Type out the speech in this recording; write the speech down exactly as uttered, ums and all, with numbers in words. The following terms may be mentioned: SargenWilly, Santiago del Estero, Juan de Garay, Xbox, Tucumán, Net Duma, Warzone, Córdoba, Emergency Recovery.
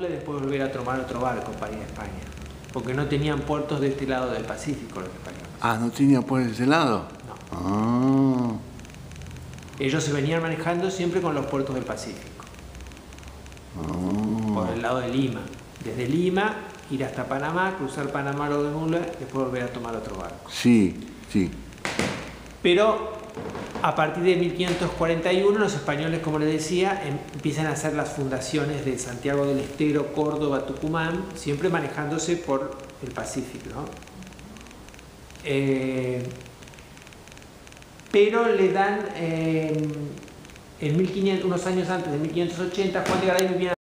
y después volver a tomar otro barco para ir a España, porque no tenían puertos de este lado del Pacífico los españoles. Ah, ¿no tenían puertos de ese lado? No. Ah. Ellos se venían manejando siempre con los puertos del Pacífico. Ah. Por el lado de Lima. Desde Lima, ir hasta Panamá, cruzar Panamá a lo de Mula, después volver a tomar otro barco. Sí, sí. Pero a partir de mil quinientos cuarenta y uno, los españoles, como les decía, empiezan a hacer las fundaciones de Santiago del Estero, Córdoba, Tucumán, siempre manejándose por el Pacífico, ¿no? Eh, pero le dan, eh, en mil quinientos, unos años antes de mil quinientos ochenta, Juan de Garay vivía